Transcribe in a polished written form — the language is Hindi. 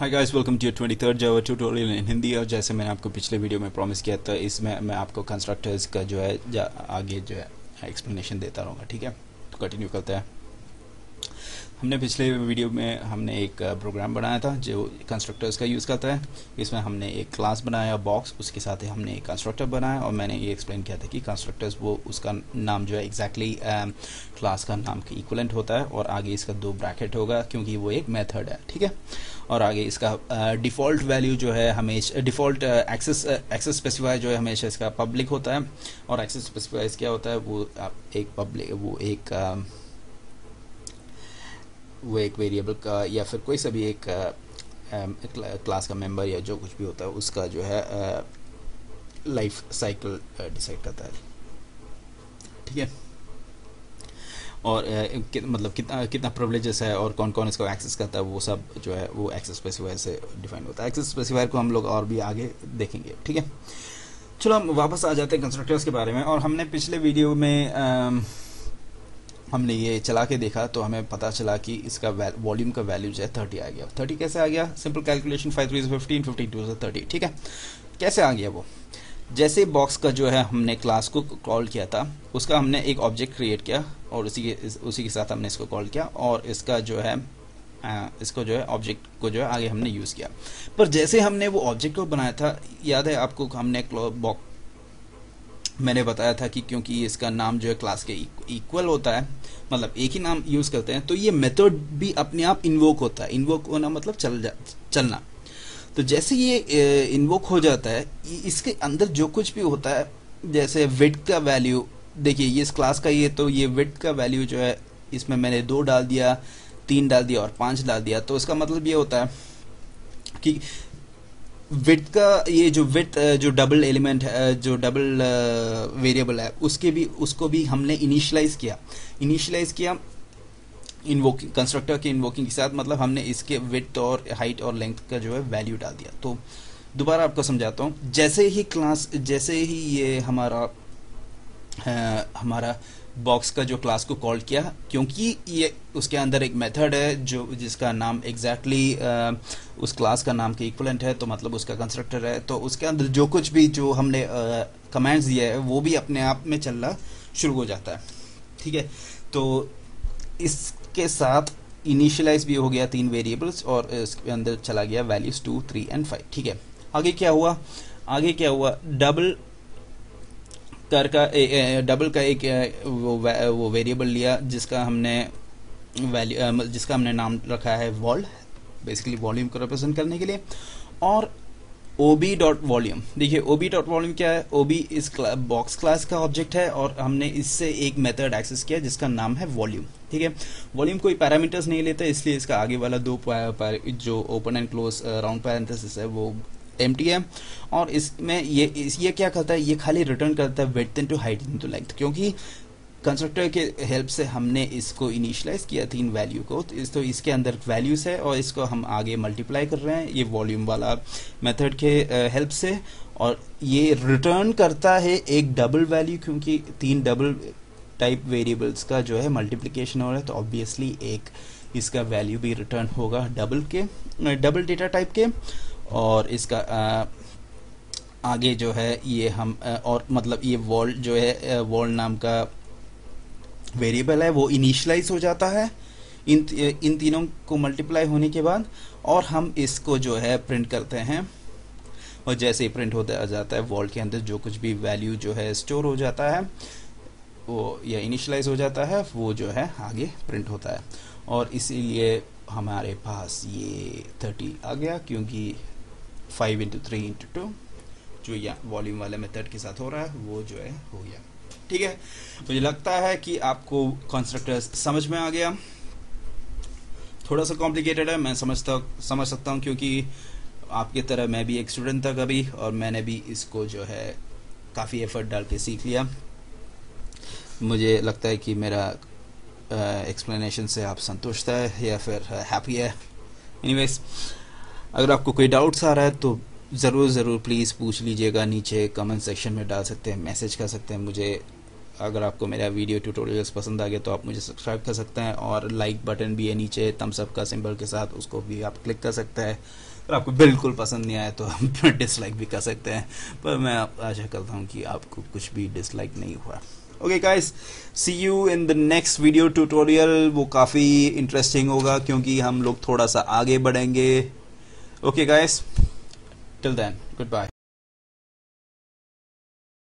Hi guys, welcome to 23rd Java tutorial in Hindi. और जैसे मैंने आपको पिछले वीडियो में प्रॉमिस किया था, इसमें मैं आपको कंस्ट्रक्टर्स का जो है आगे जो है एक्सप्लेनेशन देता रहूँगा। ठीक है, तो कंटिन्यू करते हैं। हमने पिछले वीडियो में हमने एक प्रोग्राम बनाया था जो कंस्ट्रक्टर्स का यूज़ करता है। इसमें हमने एक क्लास बनाया बॉक्स, उसके साथ ही हमने एक कंस्ट्रक्टर बनाया। और मैंने ये एक्सप्लेन किया था कि कंस्ट्रक्टर्स वो उसका नाम जो है एग्जैक्टली क्लास का नाम के इक्वलेंट होता है। और आगे इसका दो ब्रैकेट होगा क्योंकि वो एक मेथड है। ठीक है, और आगे इसका डिफ़ॉल्ट वैल्यू जो है हमेशा डिफ़ॉल्ट एक्सेस स्पेसिफायर जो है हमेशा इसका पब्लिक होता है। और एक्सेस स्पेसिफायर क्या होता है, वो एक वेरिएबल का या फिर कोई सभी एक क्लास का मेंबर या जो कुछ भी होता है उसका जो है लाइफ साइकिल डिसाइड करता है। ठीक है, और मतलब कितना प्रिविलेजेस है और कौन कौन इसको एक्सेस करता है, वो सब जो है वो एक्सेस स्पेसिफायर से डिफाइन होता है। एक्सेस स्पेसिफायर को हम लोग और भी आगे देखेंगे। ठीक है, चलो हम वापस आ जाते हैं कंस्ट्रक्टर्स के बारे में। और हमने पिछले वीडियो में हमने ये चला के देखा तो हमें पता चला कि इसका वॉल्यूम का वैल्यू जो है 30 आ गया। 30 कैसे आ गया? Simple calculation, 5 3 15, 15 2 30। ठीक है, कैसे आ गया वो? जैसे बॉक्स का जो है हमने क्लास को कॉल किया था, उसका हमने एक ऑब्जेक्ट क्रिएट किया और उसी के साथ हमने इसको कॉल किया। और इसको जो है ऑब्जेक्ट को जो है आगे हमने यूज़ किया। पर जैसे हमने वो ऑब्जेक्ट को बनाया था, याद है आपको, हमने मैंने बताया था कि क्योंकि इसका नाम जो है क्लास के इक्वल होता है, मतलब एक ही नाम यूज़ करते हैं, तो ये मेथड भी अपने आप इन्वोक होता है। इन्वोक होना मतलब चलना। तो जैसे ये इन्वोक हो जाता है, इसके अंदर जो कुछ भी होता है, जैसे विड्थ का वैल्यू, देखिए ये इस क्लास का ये, तो ये विड्थ का वैल्यू जो है इसमें मैंने 2 डाल दिया, 3 डाल दिया और 5 डाल दिया। तो इसका मतलब ये होता है कि विड्थ का ये जो विड्थ जो डबल एलिमेंट है, जो डबल वेरिएबल है, उसको भी हमने इनिशियलाइज किया इन्वोकिंग कंस्ट्रक्टर के इन्वोकिंग के साथ। मतलब हमने इसके विड्थ और हाइट और लेंथ का जो है वैल्यू डाल दिया। तो दोबारा आपको समझाता हूँ। जैसे ही ये हमारा बॉक्स का जो क्लास को कॉल किया, क्योंकि ये उसके अंदर एक मेथड है जो जिसका नाम एग्जैक्टली उस क्लास का नाम के इक्वलेंट है, तो मतलब उसका कंस्ट्रक्टर है। तो उसके अंदर जो कुछ भी जो हमने कमांड्स दिए हैं वो भी अपने आप में चलना शुरू हो जाता है। ठीक है, तो इसके साथ इनिशियलाइज भी हो गया 3 वेरिएबल्स और इसके अंदर चला गया वैल्यूज 2 3 एंड 5। ठीक है, आगे क्या हुआ? डबल का एक वो वेरिएबल लिया जिसका हमने नाम रखा है वॉल, बेसिकली वॉल्यूम को रिप्रेजेंट करने के लिए। और ob.volume, देखिए ob.volume क्या है? ob इस बॉक्स क्लास का ऑब्जेक्ट है और हमने इससे एक मेथड एक्सेस किया जिसका नाम है वॉल्यूम। ठीक है, वॉल्यूम कोई पैरामीटर्स नहीं लेता, इसलिए इसका आगे वाला 2 जो open and close round parenthesis है वो एम्प्टी है। और इसमें ये क्या करता है? ये खाली रिटर्न करता है width into height into length, क्योंकि कंस्ट्रक्टर के हेल्प से हमने इसको इनिशियलाइज किया 3 वैल्यू को। तो इसके अंदर वैल्यूज है और इसको हम आगे मल्टीप्लाई कर रहे हैं ये वॉल्यूम वाला मेथड के हेल्प से। और ये रिटर्न करता है एक डबल वैल्यू, क्योंकि 3 डबल टाइप वेरिएबल्स का जो है मल्टीप्लिकेशन हो रहा है, तो ऑब्वियसली एक इसका वैल्यू भी रिटर्न होगा डबल डेटा टाइप के। और इसका आगे जो है ये हम और मतलब ये वॉल जो है वॉल नाम का वेरिएबल है वो इनिशियलाइज हो जाता है इन तीनों को मल्टीप्लाई होने के बाद। और हम इसको जो है प्रिंट करते हैं और जैसे ही प्रिंट होता जाता है वॉल के अंदर जो कुछ भी वैल्यू जो है स्टोर हो जाता है वो या इनिशियलाइज हो जाता है, वो जो है आगे प्रिंट होता है। और इसीलिए हमारे पास ये 30 आ गया, क्योंकि 5 × 3 × 2 जो या वॉल्यूम वाले मेथड के साथ हो रहा है वो जो है हो गया। ठीक है, मुझे लगता है कि आपको कंस्ट्रक्टर्स समझ में आ गया। थोड़ा सा कॉम्प्लिकेटेड है, मैं समझ सकता हूँ, क्योंकि आपके तरह मैं भी एक स्टूडेंट था कभी और मैंने भी इसको जो है काफ़ी एफर्ट डाल के सीख लिया। मुझे लगता है कि मेरा एक्सप्लेनेशन से आप संतुष्ट है या फिर हैप्पी है। एनीवेज, अगर आपको कोई डाउट्स आ रहा है तो ज़रूर प्लीज़ पूछ लीजिएगा। नीचे कमेंट सेक्शन में डाल सकते हैं, मैसेज कर सकते हैं मुझे। अगर आपको मेरा वीडियो ट्यूटोरियल्स पसंद आ गया तो आप मुझे सब्सक्राइब कर सकते हैं, और लाइक बटन भी है नीचे थम्स अप का सिंबल के साथ, उसको भी आप क्लिक कर सकते हैं। अगर आपको बिल्कुल पसंद नहीं आया तो आप डिसलाइक भी कर सकते हैं, पर मैं आशा करता हूँ कि आपको कुछ भी डिसलाइक नहीं हुआ। Okay guys, see you in the next video tutorial. वो काफ़ी इंटरेस्टिंग होगा क्योंकि हम लोग थोड़ा सा आगे बढ़ेंगे। Okay guys, till then, good bye.